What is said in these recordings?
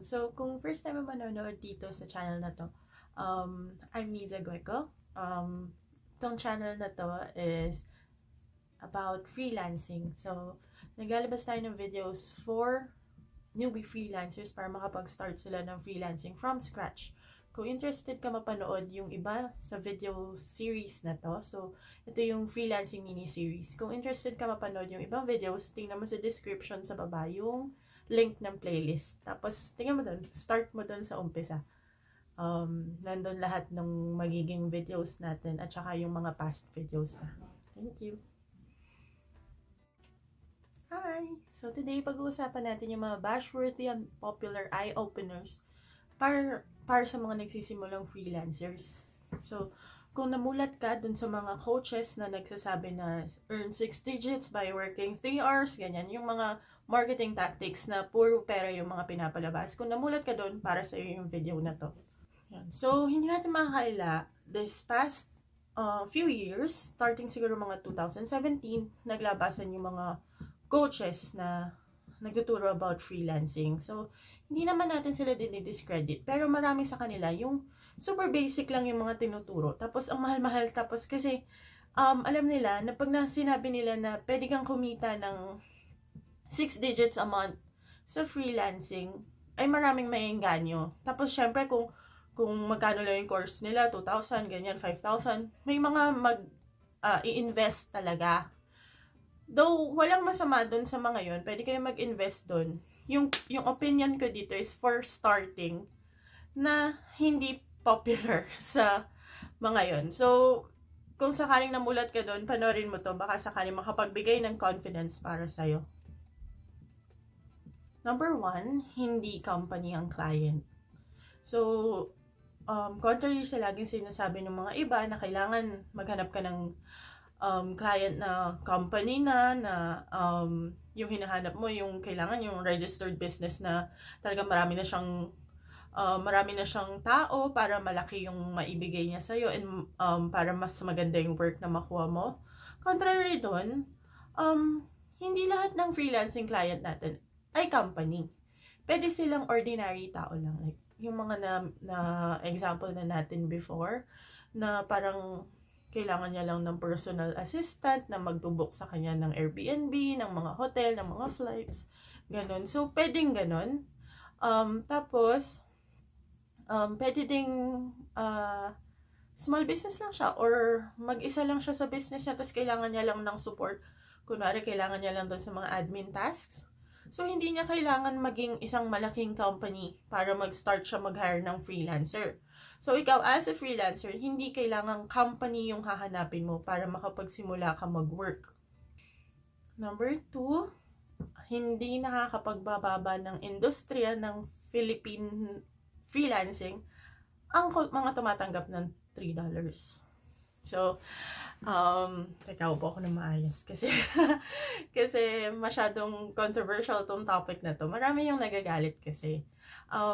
So, kung first time mo manonood dito sa channel na to, I'm Nizza Gueco. Itong channel na to is about freelancing. So, naglalabas tayo ng videos for newbie freelancers para makapag-start sila ng freelancing from scratch. Kung interested ka mapanood yung iba sa video series na to, so ito yung freelancing mini-series. Kung interested ka mapanood yung ibang videos, tingnan mo sa description sa baba yung link ng playlist. Tapos, tingnan mo dun, start mo dun sa umpisa. Nandun lahat ng magiging videos natin at saka yung mga past videos na. Thank you! Hi! So today, pag-uusapan natin yung mga bashworthy and popular eye-openers para sa mga nagsisimulang freelancers. So, kung namulat ka dun sa mga coaches na nagsasabi na earn 6 digits by working 3 hours, ganyan, yung mga marketing tactics na puro pera yung mga pinapalabas. Kung namulat ka dun, para sa iyo yung video na to. Yan. So, hindi natin makakaila, this past few years, starting siguro mga 2017, naglabasan yung mga coaches na nagtuturo about freelancing. So, hindi naman natin sila dinidiscredit. Pero marami sa kanila, yung super basic lang yung mga tinuturo. Tapos, ang mahal-mahal. Tapos, kasi, alam nila na pag sinabi nila na pwede kang kumita ng 6 digits a month sa freelancing, ay maraming maiinganyo. Tapos, syempre, kung magkano lang yung course nila, 2,000, ganyan, 5,000, may mga i-invest talaga. Though, walang masama dun sa mga yun. Pwede kayo mag-invest dun. Yung opinion ko dito is for starting na hindi popular sa mga yun. So, kung sakaling namulat ka dun, panorin mo to. Baka sakaling makapagbigay ng confidence para sa'yo. Number one, hindi company ang client. So, contrary sa laging sinasabi ng mga iba na kailangan maghanap ka ng client na company na yung hinahanap mo, yung kailangan yung registered business na talaga marami na siyang tao para malaki yung maibigay niya sa'yo and para mas maganda yung work na makuha mo. Contrary doon, hindi lahat ng freelancing client natin ay company. Pwede silang ordinary tao lang. Like, yung mga na example na natin before na parang kailangan niya lang ng personal assistant na magbubuk sa kanya ng Airbnb, ng mga hotel, ng mga flights, ganun. So, pwedeng ganun. Tapos, pwede ding small business lang siya or mag-isa lang siya sa business niya tapos kailangan niya lang ng support. Kunwari, kailangan niya lang doon sa mga admin tasks. So, hindi niya kailangan maging isang malaking company para mag-start siya mag-hire ng freelancer. So, ikaw as a freelancer, hindi kailangang company yung hahanapin mo para makapagsimula ka mag-work. Number two, hindi nakakapagbababa ng industriya ng Philippine freelancing ang mga tumatanggap ng $3. So, teka po ako na maayos kasi, kasi masyadong controversial tong topic na to. Marami yung nagagalit kasi.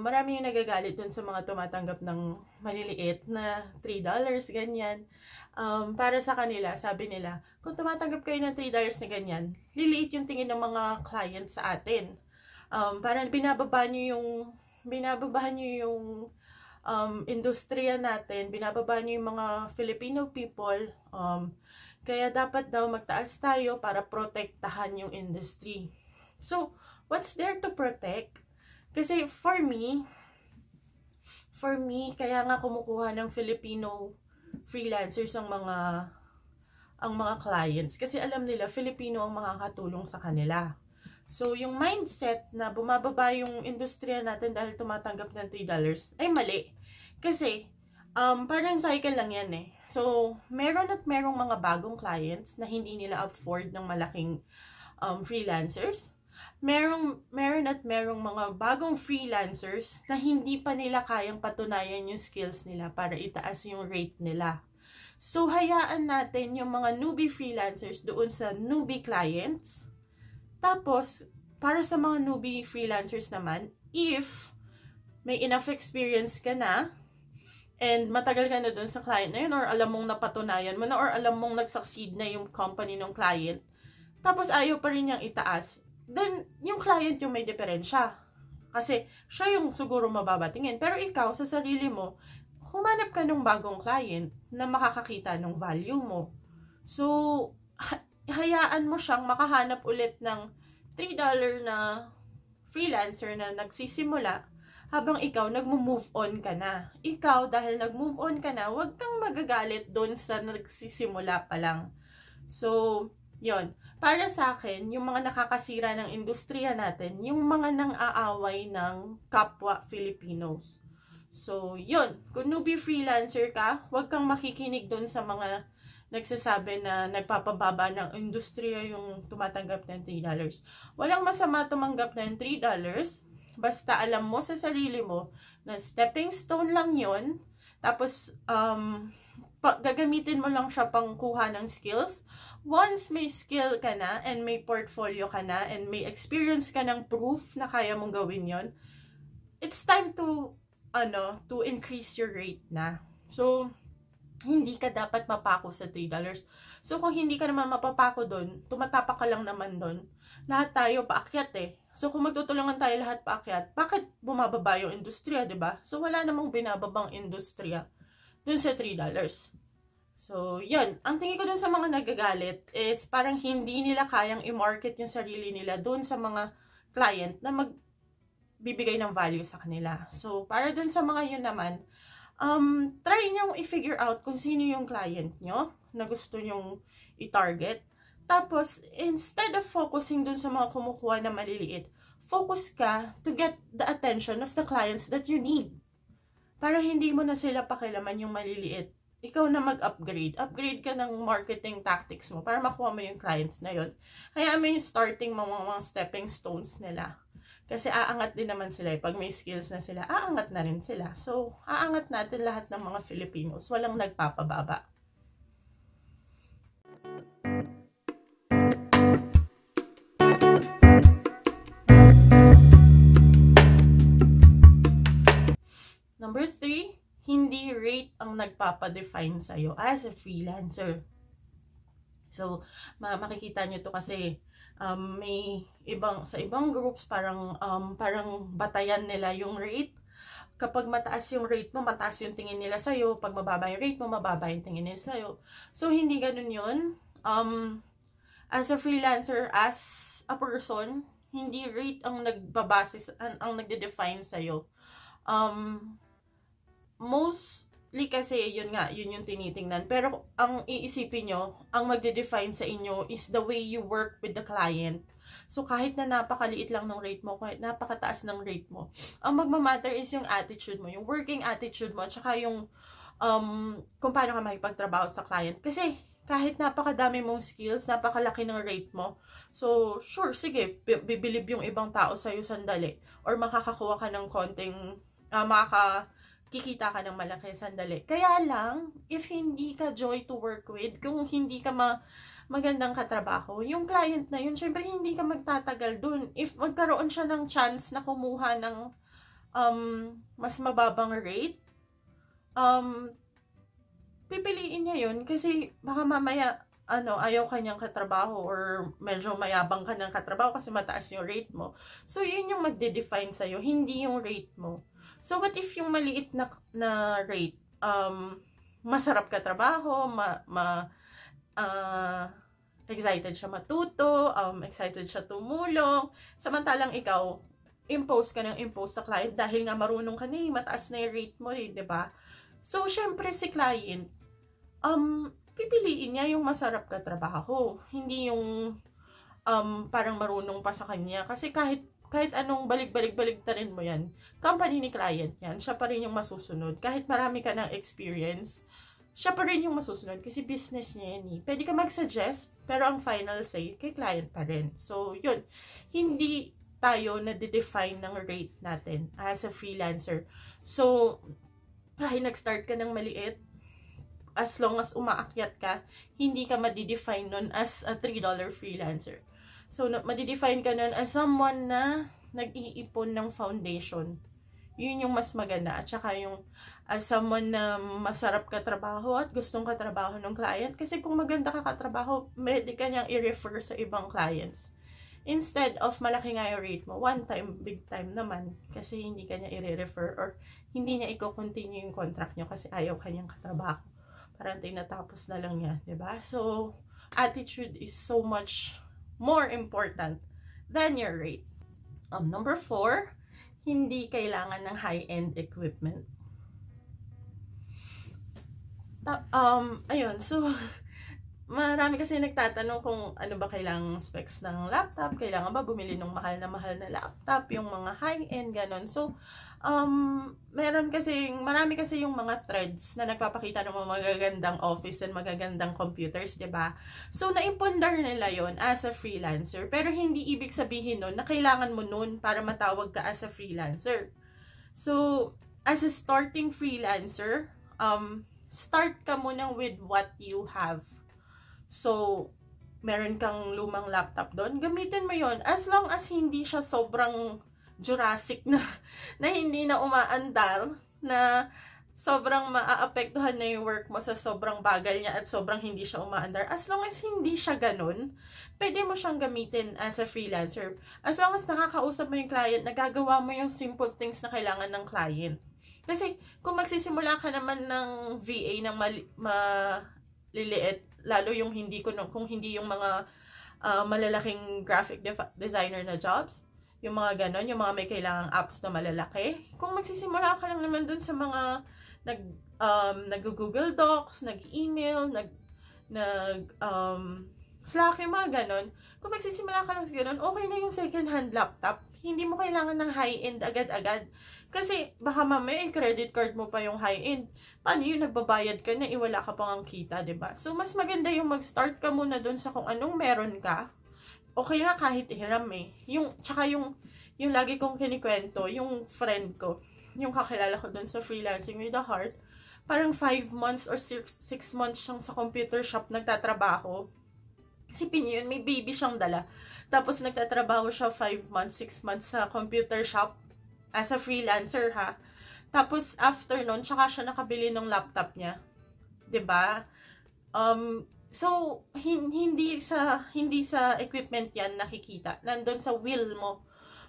Marami yung nagagalit dun sa mga tumatanggap ng maliliit na $3, ganyan. Para sa kanila, sabi nila, kung tumatanggap kayo ng $3 na ganyan, liliit yung tingin ng mga clients sa atin. Parang binababa nyo yung industriya natin, binababa nyo yung mga Filipino people. Kaya dapat daw magtaas tayo para protektahan yung industry. So, what's there to protect? Kasi for me, kaya nga kumukuha ng Filipino freelancers ang mga clients. Kasi alam nila, Filipino ang makakatulong sa kanila. So, yung mindset na bumababa yung industriya natin dahil tumatanggap ng $3 ay mali. Kasi, parang cycle lang yan eh. So, meron at merong mga bagong clients na hindi nila afford ng malaking freelancers. Meron at merong mga bagong freelancers na hindi pa nila kayang patunayan yung skills nila para itaas yung rate nila. So, hayaan natin yung mga newbie freelancers doon sa newbie clients. Tapos, para sa mga newbie freelancers naman, if may enough experience ka na and matagal ka na doon sa client na yun or alam mong napatunayan mo na or alam mong nagsucceed na yung company ng client, tapos ayaw pa rin niyang itaas, then yung client yung may diferensya. Kasi siya yung siguro mababatingin. Pero ikaw, sa sarili mo, humanap ka ng bagong client na makakakita ng value mo. So, hayaan mo siyang makahanap ulit ng $3 na freelancer na nagsisimula habang ikaw nagmo-move on ka na. Ikaw, dahil nag-move on ka na, huwag kang magagalit doon sa nagsisimula pa lang. So, yon. Para sa akin, yung mga nakakasira ng industriya natin, yung mga nang-aaway ng kapwa Filipinos. So, yun. Kung newbie freelancer ka, huwag kang makikinig doon sa mga nagsasabi na nagpapababa ng industriya yung tumatanggap ng $3. Walang masama tumanggap ng $3. Basta alam mo sa sarili mo na stepping stone lang yon. Tapos, gagamitin mo lang siya pang kuha ng skills. Once may skill ka na and may portfolio ka na and may experience ka ng proof na kaya mong gawin yon, it's time to, to increase your rate na. So, hindi ka dapat mapako sa $3. So, kung hindi ka naman mapapako doon, tumatapak ka lang naman doon. Lahat tayo paakyat eh. So, kung magtutulungan tayo lahat paakyat, bakit bumababa yung industriya, diba? So, wala namang binababang industriya dun sa $3. So, yun. Ang tingin ko dun sa mga nagagalit is parang hindi nila kayang i-market yung sarili nila dun sa mga client na magbibigay ng value sa kanila. So, para dun sa mga yun naman, try nyo i-figure out kung sino yung client nyo na gusto nyong i-target. Tapos, instead of focusing dun sa mga kumukuha na maliliit, focus ka to get the attention of the clients that you need. Para hindi mo na sila pakilaman yung maliliit. Ikaw na mag-upgrade. Upgrade ka ng marketing tactics mo para makuha mo yung clients na yun. Hayaan mo yung starting mga stepping stones nila. Kasi aangat din naman sila. Pag may skills na sila, aangat na rin sila. So, aangat natin lahat ng mga Filipinos. Walang nagpapababa. Number 3, hindi rate ang nagpapadefine sa'yo as a freelancer. So, makikita nyo to kasi may sa ibang groups parang batayan nila yung rate. Kapag mataas yung rate mo, mataas yung tingin nila sa'yo. Pag mababa yung rate mo, mababa yung tingin nila sa'yo. So, hindi ganun yun. As a freelancer, as a person, hindi rate ang nagbabasis, ang nagde-define sa'yo. Mostly kasi yun yung tinitingnan. Pero ang iisipin nyo, ang magde-define sa inyo is the way you work with the client. So kahit na napakaliit lang ng rate mo, kahit napakataas ng rate mo, ang magmamatter is yung attitude mo, yung working attitude mo, tsaka yung kung paano ka makipagtrabaho sa client. Kasi kahit napakadami mong skills, napakalaki ng rate mo, so sure, sige, bibilib yung ibang tao sa'yo sandali. Or makakakuha ka ng konting makakikita ka ng malaki sandali. Kaya lang, if hindi ka joy to work with, kung hindi ka magandang katrabaho, yung client na yun, syempre hindi ka magtatagal dun. If magkaroon siya ng chance na kumuha ng mas mababang rate, pipiliin niya yun kasi baka mamaya ayaw kanyang katrabaho or medyo mayabang ka ng katrabaho kasi mataas yung rate mo. So, yun yung magde-define sa'yo, hindi yung rate mo. So, what if yung maliit na rate, masarap katrabaho, excited siya matuto, excited siya tumulong, samantalang ikaw, impose ka ng impose sa client dahil nga marunong ka na eh, mataas na yung rate mo eh, diba? So, syempre si client, pipiliin niya yung masarap ka trabaho, hindi yung parang marunong pa sa kanya. Kasi kahit anong balik-balik-baliktarin mo yan, company ni client yan, siya pa rin yung masusunod. Kahit marami ka ng experience, siya pa rin yung masusunod kasi business niya yan eh. Pwede ka mag-suggest, pero ang final say kay client pa rin. So, yun. Hindi tayo nadidefine ng rate natin as a freelancer. So, kahit nag-start ka ng maliit, as long as umaakyat ka, hindi ka madidefine nun as a $3 freelancer. So, madidefine ka nun as someone na nag-iipon ng foundation. Yun yung mas maganda. At saka yung as someone na masarap katrabaho at gustong katrabaho ng client. Kasi kung maganda ka katrabaho, pwede ka niyang i-refer sa ibang clients. Instead of malaki nga yung rate mo, one time, big time naman, kasi hindi ka niya i-refer or hindi niya i-continue yung contract niyo kasi ayaw kanyang katrabaho. Parang tinatapos na lang niya, diba? So, attitude is so much more important than your rate. Number 4, hindi kailangan ng high-end equipment. Ayun, so... Marami kasi nagtatanong kung ano ba kailangang specs ng laptop, kailangan ba bumili ng mahal na laptop, yung mga high-end, ganon. So, marami kasi yung mga threads na nagpapakita ng mga magagandang office and magagandang computers, diba? So, naimpondar nila yon as a freelancer, pero hindi ibig sabihin nun na kailangan mo nun para matawag ka as a freelancer. So, as a starting freelancer, start ka muna with what you have. So, meron kang lumang laptop doon, gamitin mo yon as long as hindi siya sobrang Jurassic na hindi na umaandar, na sobrang maaapektuhan na yung work mo sa sobrang bagal niya at sobrang hindi siya umaandar. As long as hindi siya ganun, pwede mo siyang gamitin as a freelancer. As long as nakakausap mo yung client, nagagawa mo yung simple things na kailangan ng client. Kasi kung magsisimula ka naman ng VA ng maliliit, lalo yung kung hindi yung mga malalaking graphic designer na jobs, yung mga ganon, yung mga may kailangang apps na malalaki. Kung magsisimula ka lang naman dun sa mga nag-Google Docs, nag-email, Slack, yung mga ganon. Kung magsisimula ka lang sa ganon, okay na yung second-hand laptop. Hindi mo kailangan ng high-end agad-agad. Kasi baka mamaya credit card mo pa yung high-end. Paano yun? Nagbabayad ka na, iwala ka pang ang kita, diba? So, mas maganda yung mag-start ka muna dun sa kung anong meron ka. Okay na kahit hiram eh. Tsaka yung lagi kong kinikwento, yung friend ko, yung kakilala ko dun sa Freelancing with the Heart, parang 5 months or 6 months siyang sa computer shop nagtatrabaho. Isipin niyo yun, may baby siyang dala. Tapos nagtatrabaho siya 5 months, 6 months sa computer shop as a freelancer, ha. Tapos after nun, tsaka siya nakabili ng laptop niya. 'Di ba? So hindi sa equipment 'yan nakikita. Nandun sa will mo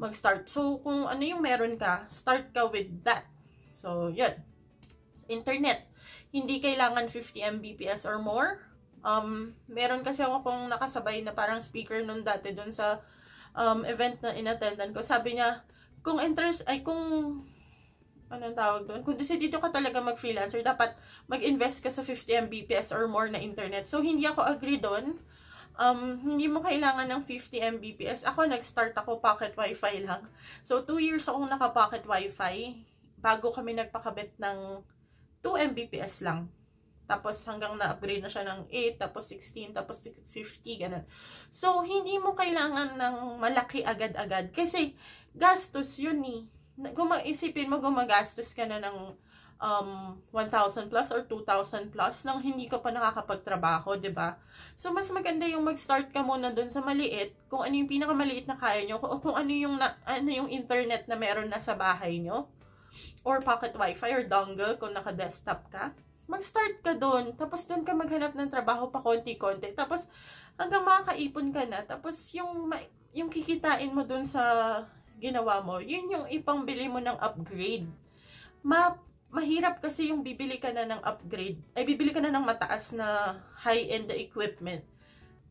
mag-start. So kung ano yung meron ka, start ka with that. So 'yun. Internet. Hindi kailangan 50 Mbps or more. Meron kasi ako kung nakasabay na parang speaker nun dati dun sa event na inattendan ko. Sabi niya, kung decidido ka talaga mag-freelancer, dapat mag-invest ka sa 50 Mbps or more na internet. So, hindi ako agree dun. Hindi mo kailangan ng 50 Mbps. Ako, nag-start ako pocket wifi lang. So, 2 years akong naka-pocket wifi bago kami nagpakabit ng 2 Mbps lang. Tapos hanggang na-upgrade na siya ng 8, tapos 16, tapos 50, ganun. So, hindi mo kailangan ng malaki agad-agad. Kasi, gastos yun eh. Isipin mo, gumagastos ka na ng 1,000 plus or 2,000 plus nang hindi ka pa nakakapagtrabaho, diba? So, mas maganda yung mag-start ka muna dun sa maliit. Kung ano yung pinakamaliit na kaya nyo. Kung ano yung internet na meron na sa bahay nyo. Or pocket wifi or dongle kung naka-desktop ka. Mag-start ka doon, tapos doon ka maghanap ng trabaho pa konti-konti. Tapos hanggang makakaipon ka na, tapos yung kikitain mo doon sa ginawa mo, yun yung ipangbili mo ng upgrade. Mahirap kasi yung bibili ka na ng upgrade. Ay bibili ka na ng mataas na high-end equipment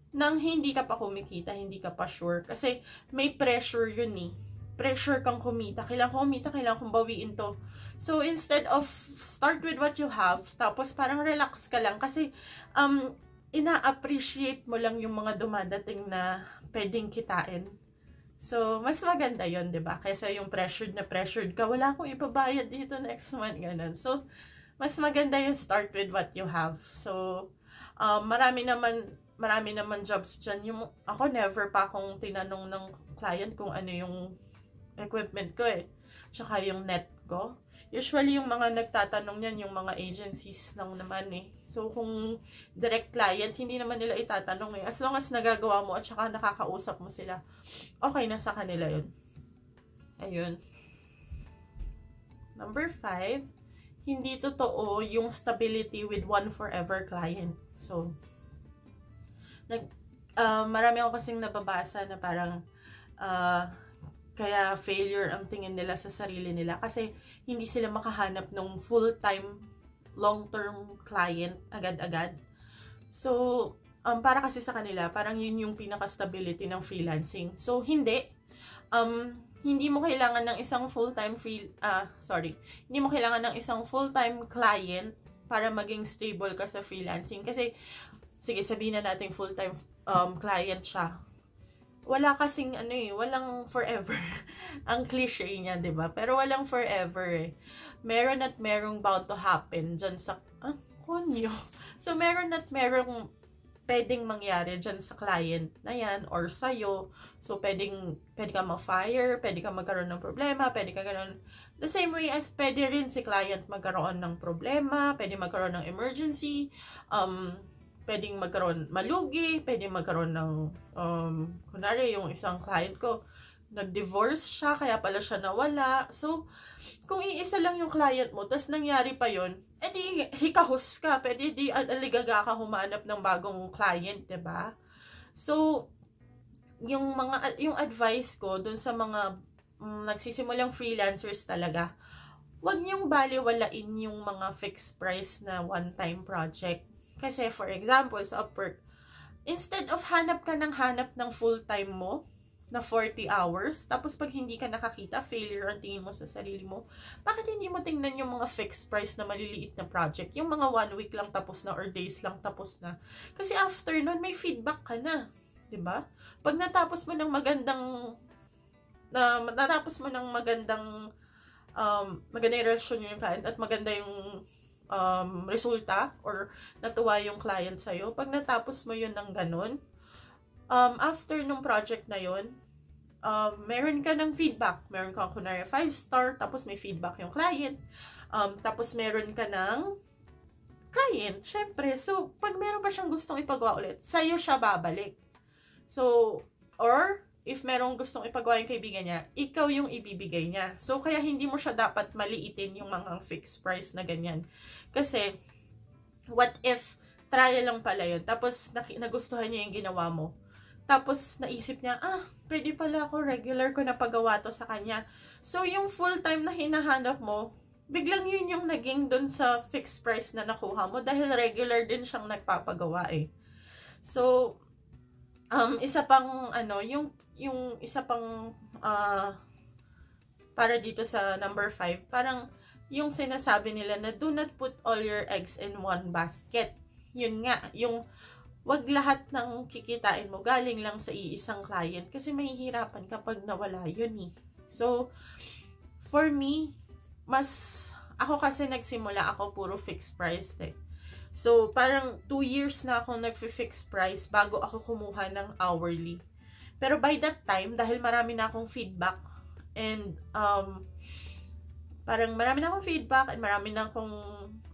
nang hindi ka pa kumikita, hindi ka pa sure kasi may pressure yun eh. Pressure kang kumita. Kailangan kong bawiin to. So, instead of start with what you have, tapos parang relax ka lang. Kasi, ina-appreciate mo lang yung mga dumadating na pwedeng kitain. So, mas maganda yun, diba? Kaysa yung pressured ka. Wala akong ipabayad dito next month. Ganun. So, mas maganda yung start with what you have. So, marami naman jobs dyan. Ako, never pa akong tinanong ng client kung ano yung equipment ko eh. Tsaka yung net ko. Usually, yung mga nagtatanong yan, yung mga agencies lang naman eh. So, kung direct client, hindi naman nila itatanong eh. As long as nagagawa mo at tsaka nakakausap mo sila, okay na sa kanila yun. Ayun. Number 5, hindi totoo yung stability with one forever client. So, marami ako kasing nababasa na parang kaya failure ang tingin nila sa sarili nila kasi hindi sila makahanap ng full-time, long-term client agad-agad. So, para kasi sa kanila, parang yun yung pinaka-stability ng freelancing. So, hindi. Hindi mo kailangan ng isang full-time hindi mo kailangan ng isang full-time client para maging stable ka sa freelancing. Kasi, sige, sabihin na natin full-time client siya. Wala kasing ano eh, walang forever. Ang cliche niya, di ba? Pero walang forever eh. Meron at merong bound to happen dyan sa, konyo. So, meron at merong pwedeng mangyari dyan sa client na yan or sa'yo. So, pwede ka ma-fire, pwede ka magkaroon ng problema, pwede ka ganoon. The same way as pwede rin si client magkaroon ng problema, pwede magkaroon ng emergency, pwedeng magkaroon malugi, pwedeng magkaroon ng, kunwari yung isang client ko, nag-divorce siya, kaya pala siya nawala. So, kung iisa lang yung client mo, tas nangyari pa yun, edi hikahos ka, pwede di aligaga ka humanap ng bagong client, diba? So, yung advice ko dun sa mga nagsisimulang freelancers talaga, huwag niyong baliwalain yung mga fixed price na one-time project. Kasi for example, sa Upwork, instead of hanap ng full-time mo na 40 hours, tapos pag hindi ka nakakita, failure ang tingin mo sa sarili mo, bakit hindi mo tingnan yung mga fixed price na maliliit na project? Yung mga 1 week lang tapos na or days lang tapos na. Kasi after nun, may feedback ka na. Diba? Pag natapos mo ng magandang maganda yung relasyon yung client at maganda yung resulta or natuwa yung client sa'yo, pag natapos mo yun ng ganun, after nung project na yun, meron ka ng feedback. Meron kang kunwari 5-star, tapos may feedback yung client. Tapos meron ka ng client, syempre. So, pag meron pa siyang gustong ipagawa ulit, sa'yo siya babalik. So, or if merong gustong ipagawa yung kaibigan niya, ikaw yung ibibigay niya. So, kaya hindi mo siya dapat maliitin yung mga fixed price na ganyan. Kasi, what if, trial lang pala yun. Tapos, nagustuhan niya yung ginawa mo. Tapos, naisip niya, pwede pala ako, regular ko na pagawa to sa kanya. So, yung full-time na hinahanap mo, biglang yun yung naging dun sa fixed price na nakuha mo dahil regular din siyang nagpapagawa eh. So, isa pang, para dito sa number 5, parang yung sinasabi nila na do not put all your eggs in one basket. Yun nga, yung wag lahat ng kikitain mo galing lang sa iisang client kasi mahihirapan kapag nawala yun eh. So, for me, ako kasi nagsimula ako puro fixed price eh. So, parang 2 years na akong nag-fix price bago ako kumuha ng hourly. Pero by that time, dahil marami na akong feedback and marami na akong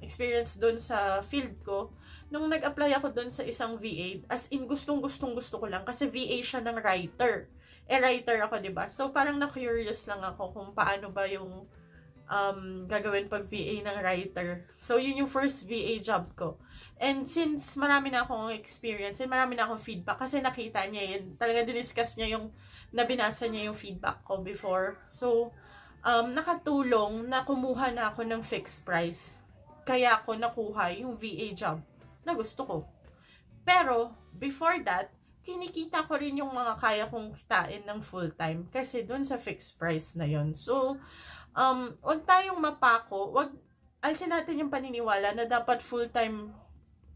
experience doon sa field ko, nung nag-apply ako doon sa isang VA, as in gustong-gusto ko lang kasi VA siya ng writer. Writer ako, diba? So parang na-curious lang ako kung paano ba yung gagawin pag VA ng writer. So yun yung first VA job ko. And since marami na akong experience and marami na akong feedback kasi nakita niya yun, talaga diniscuss niya yung, nabinasa niya yung feedback ko before. So, nakatulong na kumuha na ako ng fixed price. Kaya ako nakuha yung VA job na gusto ko. Pero, before that, kinikita ko rin yung mga kaya kong kitain ng full-time kasi dun sa fixed price na yun. So, huwag tayong mapako, alisin natin yung paniniwala na dapat full-time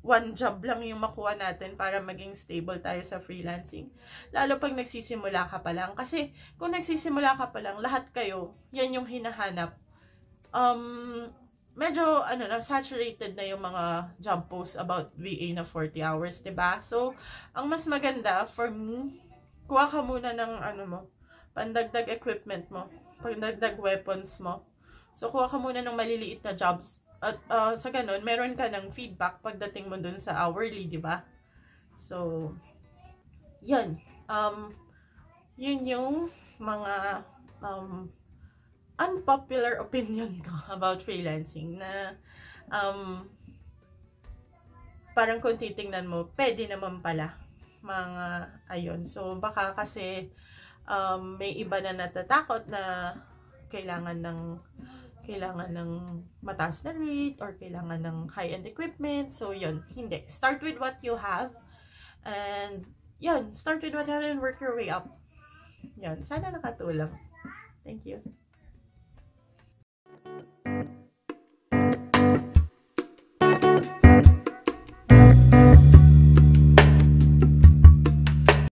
one job lang yung makuha natin para maging stable tayo sa freelancing. Lalo pag nagsisimula ka pa lang. Kasi kung nagsisimula ka pa lang, lahat kayo, yan yung hinahanap. Medyo, saturated na yung mga job posts about VA na 40 hours, diba? So, ang mas maganda for me, kuha ka muna ng, pandagdag equipment mo, pandagdag weapons mo. So, kuha ka muna ng maliliit na jobs. At sa ganun, meron ka ng feedback pagdating mo dun sa hourly, di ba? So, yun. Yun yung mga unpopular opinion ko about freelancing na parang kung titingnan mo, pwede naman pala. mga ayun. So baka kasi may iba na natatakot na kailangan ng mataas na rate or kailangan ng high-end equipment. So yun, hindi. Start with what you have and yun, start with what you have and work your way up. Yun, sana nakatulong. Thank you.